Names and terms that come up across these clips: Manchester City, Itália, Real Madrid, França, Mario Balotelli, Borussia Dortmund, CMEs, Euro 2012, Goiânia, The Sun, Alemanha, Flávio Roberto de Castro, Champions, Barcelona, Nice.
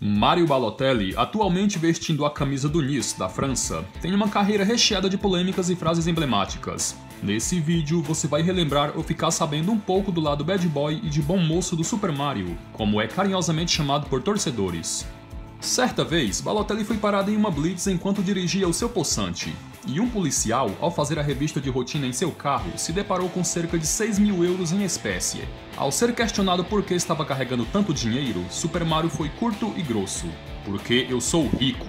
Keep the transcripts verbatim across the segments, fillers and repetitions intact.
Mario Balotelli, atualmente vestindo a camisa do Nice, da França, tem uma carreira recheada de polêmicas e frases emblemáticas. Nesse vídeo você vai relembrar ou ficar sabendo um pouco do lado bad boy e de bom moço do Super Mario, como é carinhosamente chamado por torcedores. Certa vez, Balotelli foi parado em uma blitz enquanto dirigia o seu possante, e um policial, ao fazer a revista de rotina em seu carro, se deparou com cerca de seis mil euros em espécie. Ao ser questionado por que estava carregando tanto dinheiro, Super Mario foi curto e grosso. Porque eu sou rico.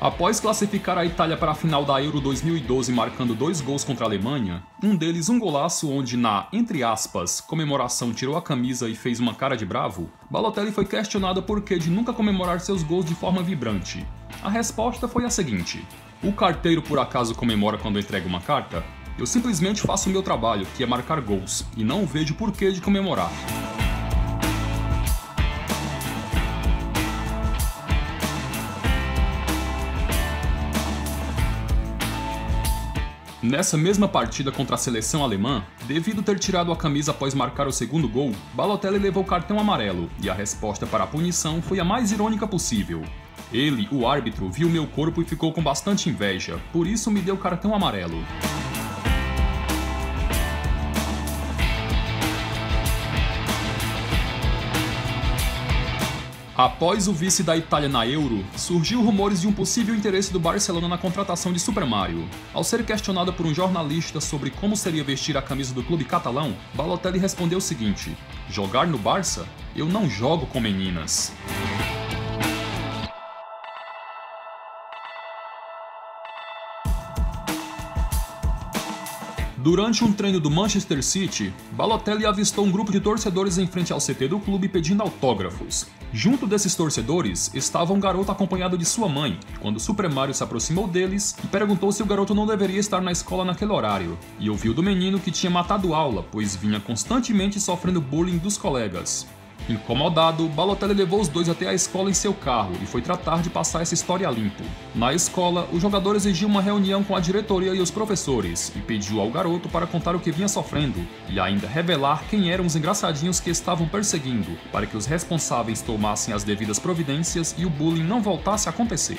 Após classificar a Itália para a final da Euro dois mil e doze marcando dois gols contra a Alemanha, um deles um golaço onde na, entre aspas, comemoração tirou a camisa e fez uma cara de bravo, Balotelli foi questionado por que de nunca comemorar seus gols de forma vibrante. A resposta foi a seguinte: o carteiro por acaso comemora quando entrega uma carta? Eu simplesmente faço o meu trabalho, que é marcar gols, e não vejo por que de comemorar. Nessa mesma partida contra a seleção alemã, devido ter tirado a camisa após marcar o segundo gol, Balotelli levou cartão amarelo, e a resposta para a punição foi a mais irônica possível. Ele, o árbitro, viu meu corpo e ficou com bastante inveja, por isso me deu cartão amarelo. Após o vice da Itália na Euro, surgiu rumores de um possível interesse do Barcelona na contratação de Super Mario. Ao ser questionado por um jornalista sobre como seria vestir a camisa do clube catalão, Balotelli respondeu o seguinte: jogar no Barça? Eu não jogo com meninas. Durante um treino do Manchester City, Balotelli avistou um grupo de torcedores em frente ao C T do clube pedindo autógrafos. Junto desses torcedores, estava um garoto acompanhado de sua mãe, quando Super Mario se aproximou deles e perguntou se o garoto não deveria estar na escola naquele horário, e ouviu do menino que tinha matado aula, pois vinha constantemente sofrendo bullying dos colegas. Incomodado, Balotelli levou os dois até a escola em seu carro e foi tratar de passar essa história a limpo. Na escola, o jogador exigiu uma reunião com a diretoria e os professores e pediu ao garoto para contar o que vinha sofrendo e ainda revelar quem eram os engraçadinhos que estavam perseguindo, para que os responsáveis tomassem as devidas providências e o bullying não voltasse a acontecer.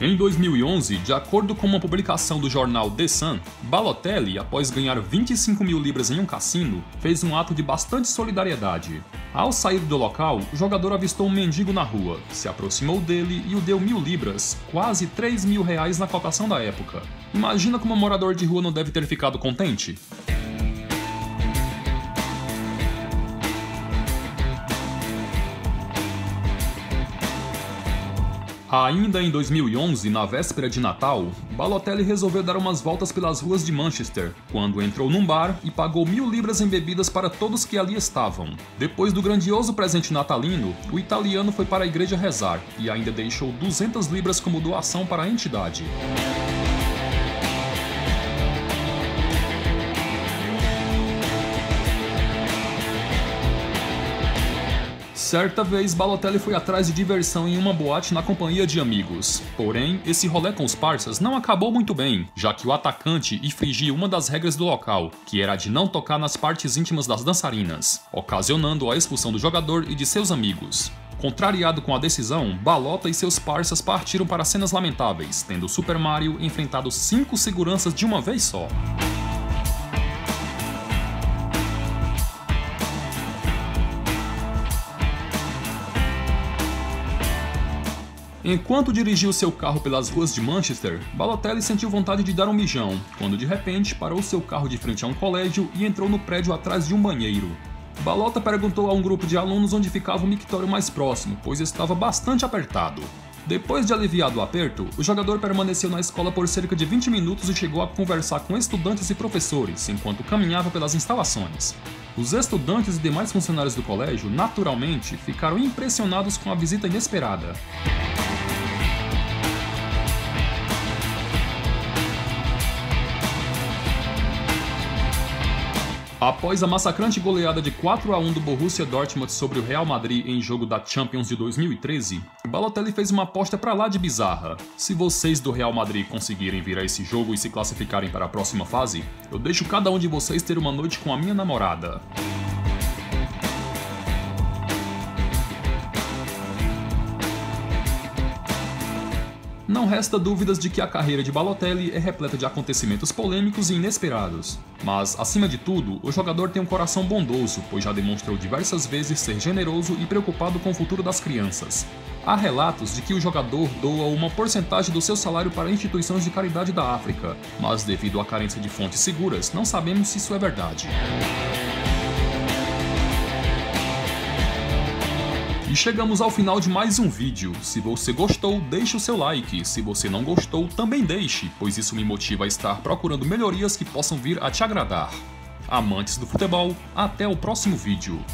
Em dois mil e onze, de acordo com uma publicação do jornal The Sun, Balotelli, após ganhar vinte e cinco mil libras em um cassino, fez um ato de bastante solidariedade. Ao sair do local, o jogador avistou um mendigo na rua, se aproximou dele e o deu mil libras, quase três mil reais na cotação da época. Imagina como um morador de rua não deve ter ficado contente? Ainda em dois mil e onze, na véspera de Natal, Balotelli resolveu dar umas voltas pelas ruas de Manchester, quando entrou num bar e pagou mil libras em bebidas para todos que ali estavam. Depois do grandioso presente natalino, o italiano foi para a igreja rezar e ainda deixou duzentas libras como doação para a entidade. Certa vez, Balotelli foi atrás de diversão em uma boate na companhia de amigos. Porém, esse rolê com os parças não acabou muito bem, já que o atacante infringiu uma das regras do local, que era a de não tocar nas partes íntimas das dançarinas, ocasionando a expulsão do jogador e de seus amigos. Contrariado com a decisão, Balota e seus parças partiram para cenas lamentáveis, tendo Super Mario enfrentado cinco seguranças de uma vez só. Enquanto dirigiu seu carro pelas ruas de Manchester, Balotelli sentiu vontade de dar um mijão, quando de repente parou seu carro de frente a um colégio e entrou no prédio atrás de um banheiro. Balota perguntou a um grupo de alunos onde ficava o mictório mais próximo, pois estava bastante apertado. Depois de aliviado o aperto, o jogador permaneceu na escola por cerca de vinte minutos e chegou a conversar com estudantes e professores, enquanto caminhava pelas instalações. Os estudantes e demais funcionários do colégio, naturalmente, ficaram impressionados com a visita inesperada. Após a massacrante goleada de quatro a um do Borussia Dortmund sobre o Real Madrid em jogo da Champions de dois mil e treze, Balotelli fez uma aposta pra lá de bizarra. Se vocês do Real Madrid conseguirem virar esse jogo e se classificarem para a próxima fase, eu deixo cada um de vocês ter uma noite com a minha namorada. Não resta dúvidas de que a carreira de Balotelli é repleta de acontecimentos polêmicos e inesperados. Mas, acima de tudo, o jogador tem um coração bondoso, pois já demonstrou diversas vezes ser generoso e preocupado com o futuro das crianças. Há relatos de que o jogador doa uma porcentagem do seu salário para instituições de caridade da África, mas devido à carência de fontes seguras, não sabemos se isso é verdade. E chegamos ao final de mais um vídeo. Se você gostou, deixe o seu like. Se você não gostou, também deixe, pois isso me motiva a estar procurando melhorias que possam vir a te agradar. Amantes do futebol, até o próximo vídeo.